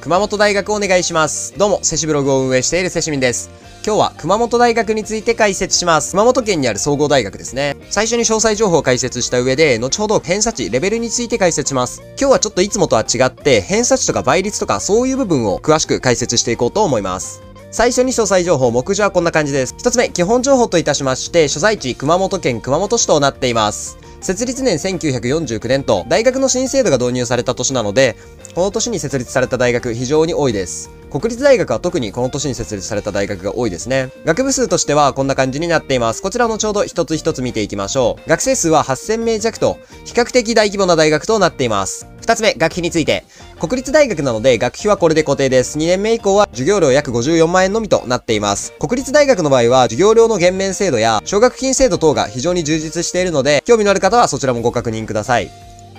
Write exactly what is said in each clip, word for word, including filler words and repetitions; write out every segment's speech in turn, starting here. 熊本大学お願いします。どうも、セシブログを運営しているセシミンです。今日は熊本大学について解説します。熊本県にある総合大学ですね。最初に詳細情報を解説した上で、後ほど偏差値、レベルについて解説します。今日はちょっといつもとは違って、偏差値とか倍率とかそういう部分を詳しく解説していこうと思います。最初に詳細情報、目次はこんな感じです。一つ目、基本情報といたしまして、所在地、熊本県熊本市となっています。設立年せんきゅうひゃくよんじゅうきゅうねんと、大学の新制度が導入された年なので、この年に設立された大学非常に多いです。国立大学は特にこの年に設立された大学が多いですね。学部数としてはこんな感じになっています。こちらのちょうど一つ一つ見ていきましょう。学生数ははっせんめい弱と、比較的大規模な大学となっています。二つ目、学費について。国立大学なので学費はこれで固定です。にねんめ以降は授業料約ごじゅうよんまんえんのみとなっています。国立大学の場合は授業料の減免制度や奨学金制度等が非常に充実しているので、興味のある方はそちらもご確認ください。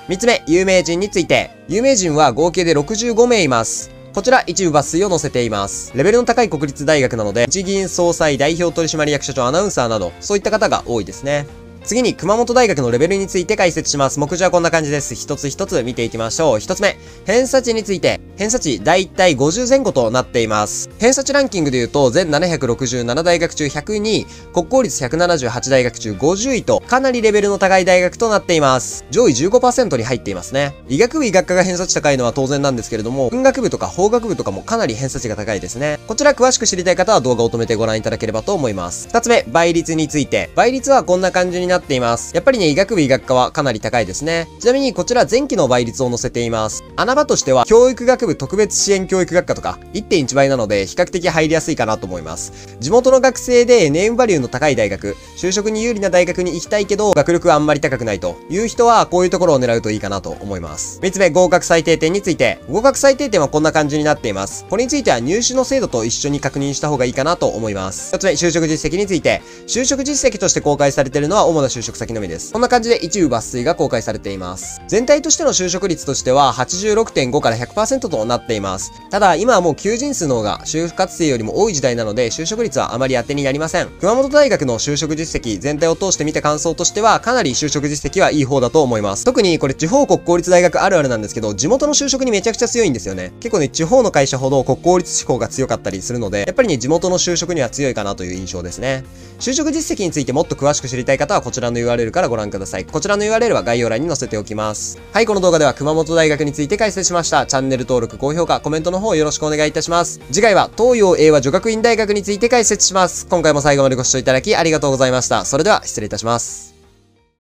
三つ目、有名人について。有名人は合計でろくじゅうごめいいます。こちら一部抜粋を載せています。レベルの高い国立大学なので、日銀総裁、代表取締役社長、アナウンサーなど、そういった方が多いですね。次に熊本大学のレベルについて解説します。目次はこんな感じです。一つ一つ見ていきましょう。一つ目、偏差値について。偏差値大体ごじゅうぜん後となっています。偏差値ランキングで言うと、全ななひゃくろくじゅうななだいがく中ひゃくにい、国公立ひゃくななじゅうはちだいがく中ごじゅういと、かなりレベルの高い大学となっています。上位 じゅうごパーセント に入っていますね。医学部医学科が偏差値高いのは当然なんですけれども、文学部とか法学部とかもかなり偏差値が高いですね。こちら詳しく知りたい方は動画を止めてご覧いただければと思います。二つ目、倍率について。倍率はこんな感じになっています。やっぱりね、医学部医学科はかなり高いですね。ちなみにこちら前期の倍率を載せています。穴場としては、教育学部特別支援教育学科とか いってんいちばいなので比較的入りやすいかなと思います。地元の学生でネームバリューの高い大学、就職に有利な大学に行きたいけど、学力はあんまり高くないという人はこういうところを狙うといいかなと思います。三つ目、合格最低点について。合格最低点はこんな感じになっています。これについては入試の制度と一緒に確認した方がいいかなと思います。四つ目、就職実績について。就職実績として公開されているのは主主な就職先のみです。こんな感じで一部抜粋が公開されています。全体としての就職率としては はちじゅうろくてんご から ひゃくパーセント となっています。ただ、今はもう求人数の方が就活生よりも多い時代なので、就職率はあまり当てになりません。熊本大学の就職実績全体を通して見た感想としては、かなり就職実績はいい方だと思います。特にこれ地方国公立大学あるあるなんですけど、地元の就職にめちゃくちゃ強いんですよね。結構ね、地方の会社ほど国公立志向が強かったりするので、やっぱりね、地元の就職には強いかなという印象ですね。就職実績についてもっと詳しく知りたい方は、こちらの ユーアールエル からご覧ください。こちらの ユーアールエル は概要欄に載せておきます。はい、この動画では熊本大学について解説しました。チャンネル登録、高評価、コメントの方よろしくお願いいたします。次回は東洋英和女学院大学について解説します。今回も最後までご視聴いただきありがとうございました。それでは失礼いたします。